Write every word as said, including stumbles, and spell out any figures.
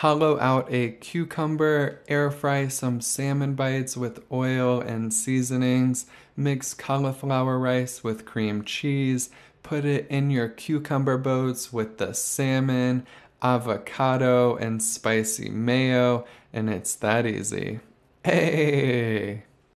Hollow out a cucumber, air fry some salmon bites with oil and seasonings, mix cauliflower rice with cream cheese, put it in your cucumber boats with the salmon, avocado, and spicy mayo, and it's that easy. Hey!